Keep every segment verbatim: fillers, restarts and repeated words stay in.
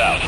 out.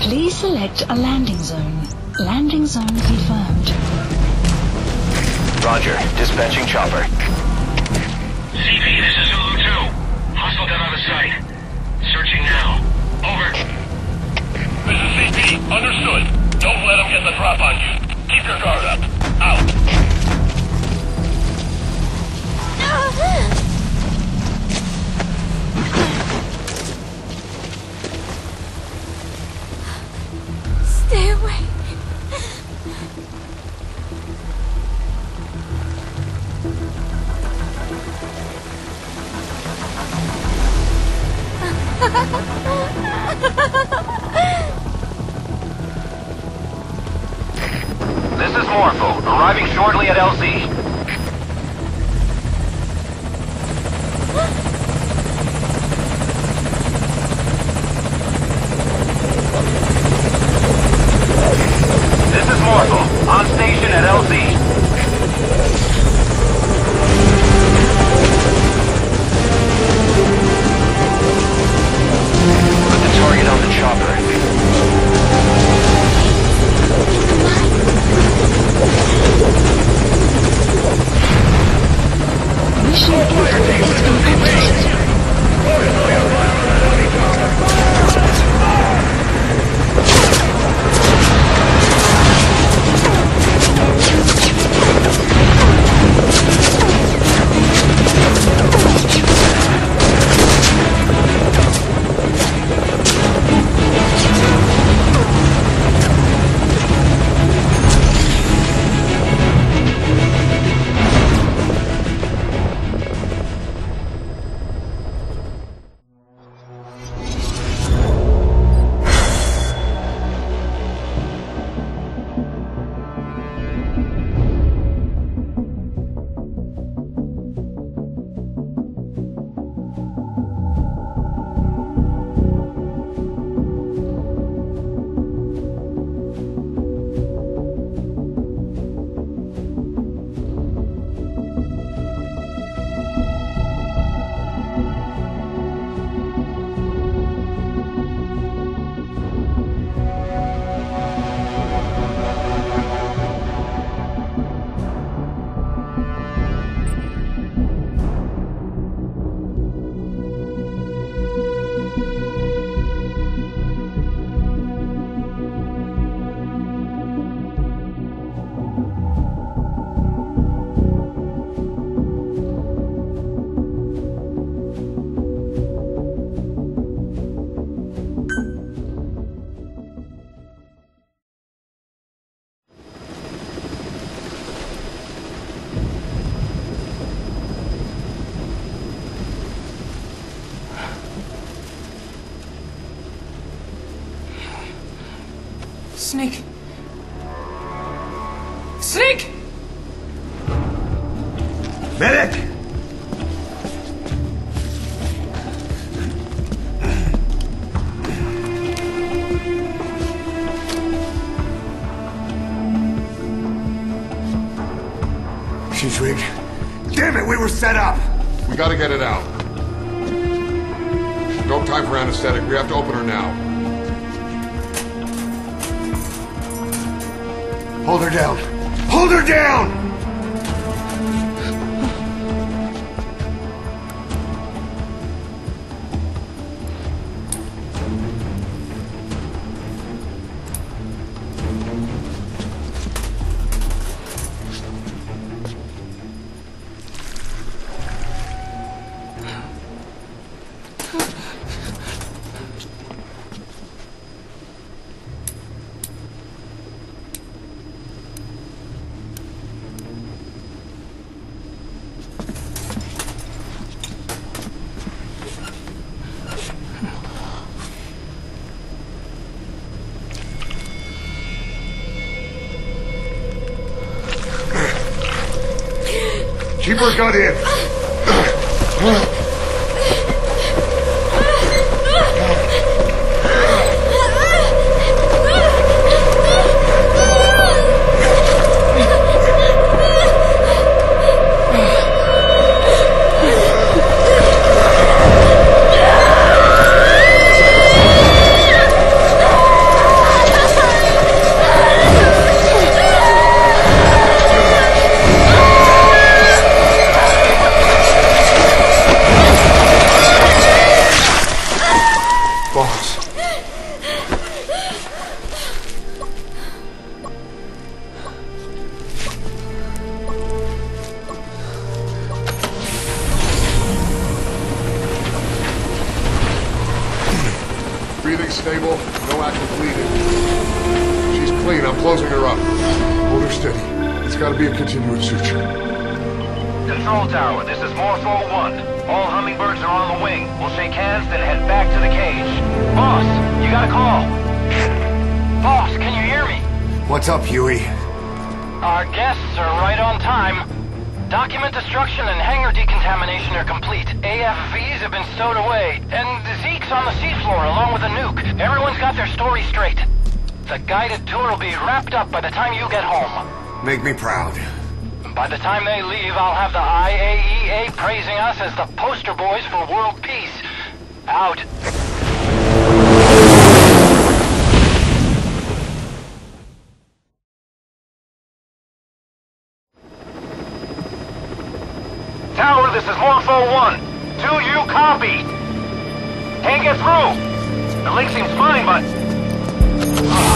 Please select a landing zone. Landing zone confirmed. Roger. Dispatching chopper. C V, this is Zulu two. Hostile down on the site. Searching now. Over. This is C P. Understood. Don't let them get the drop on you. Keep your guard up. Out. No! Stay away. This is Morpho, arriving shortly at L Z. Snake! Snake! Medic! trick. Damn it, we were set up! We gotta get it out. No time for anesthetic. We have to open her now. Hold her down. Hold her down! Keep her gut in. Stable, no active bleeding. She's clean. I'm closing her up. Hold her steady. It's got to be a continuous suture. Control tower, this is Morpho one. All hummingbirds are on the wing. We'll shake hands, then head back to the cage. Boss, you got a call. Boss, can you hear me? What's up, Huey? Our guests are right on time. Document destruction and hangar decontamination are complete. A F Vs have been stowed away, and Zeke's on the seafloor along with a nuke. Everyone's got their story straight. The guided tour will be wrapped up by the time you get home. Make me proud. By the time they leave, I'll have the I A E A praising us as the poster boys for world peace. Out. Tower, this is Morpho one. Do you copy? Can't get through. The link seems fine, but...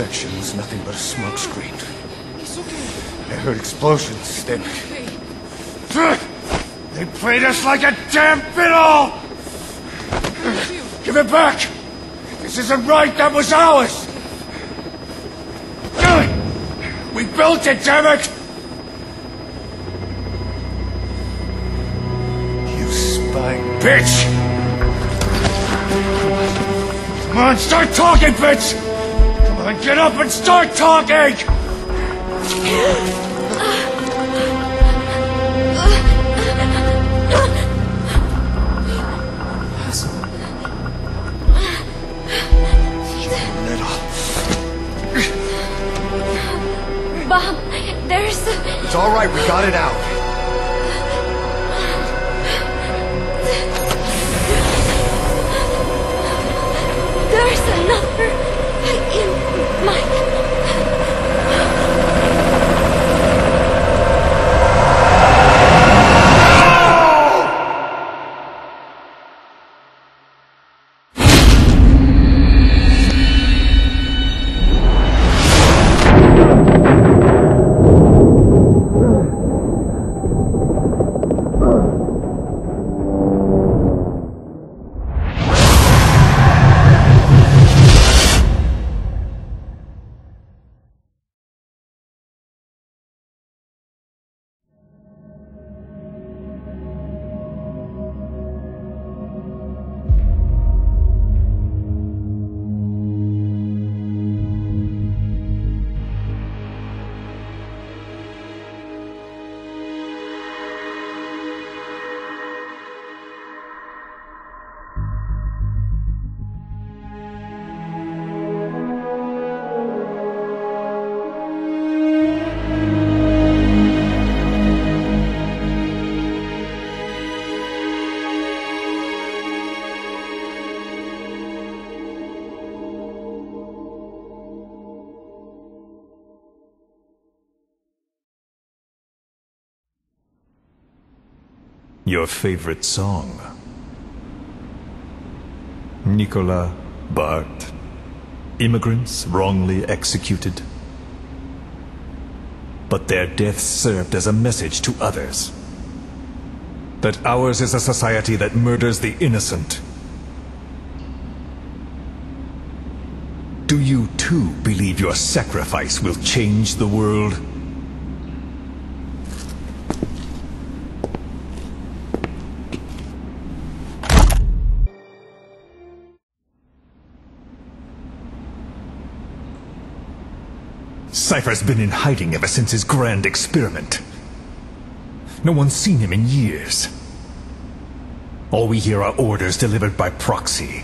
inspections, nothing but a smoke screen. It's okay. I heard explosions, then... They played us like a damn fiddle! Give it back! This isn't right, that was ours! We built it, damn it! You spy bitch! Come on, start talking, bitch! Come on, get up and start talking! Bob, there's... It's all right, we got it out. There's another in my... Your favorite song? Nicola Bart. Immigrants wrongly executed. But their deaths served as a message to others. That ours is a society that murders the innocent. Do you too believe your sacrifice will change the world? Cipher's been in hiding ever since his grand experiment. No one's seen him in years. All we hear are orders delivered by proxy.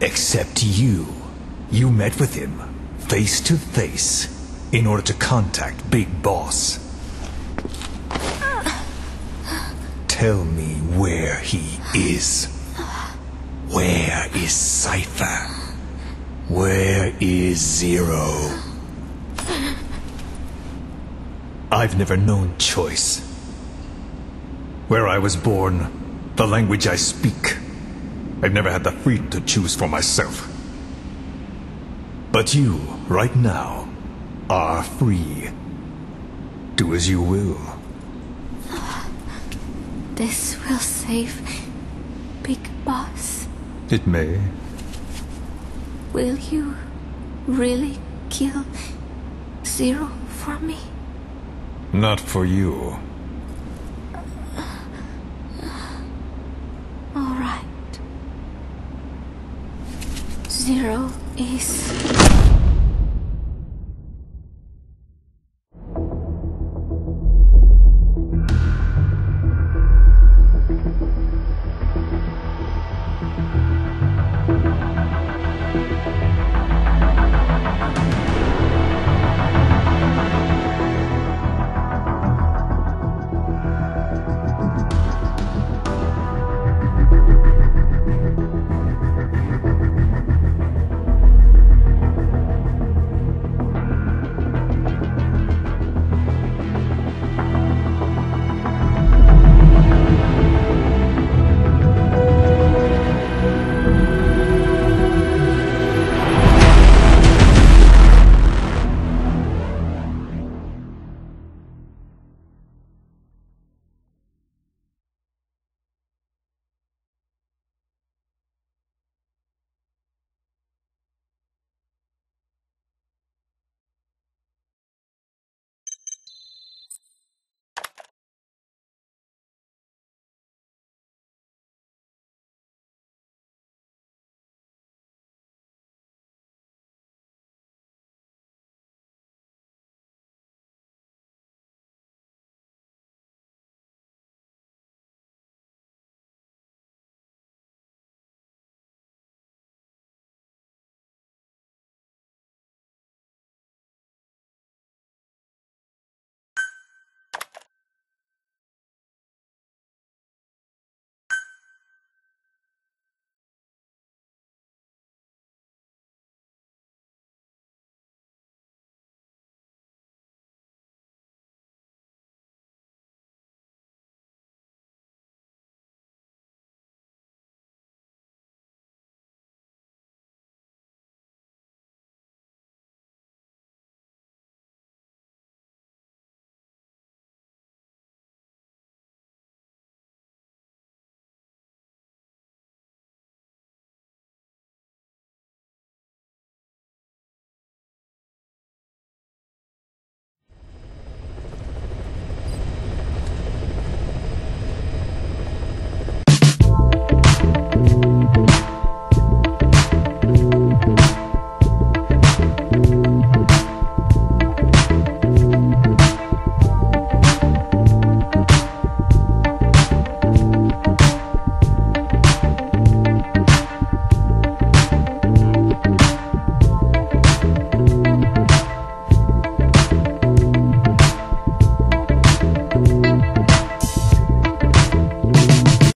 Except you. You met with him, face to face, in order to contact Big Boss. Tell me where he is. Where is Cipher? Where is Zero? I've never known choice. Where I was born, the language I speak, I've never had the freedom to choose for myself. But you, right now, are free. Do as you will. This will save Big Boss. It may. Will you really kill Zero for me? Not for you. Uh, all right. Zero is...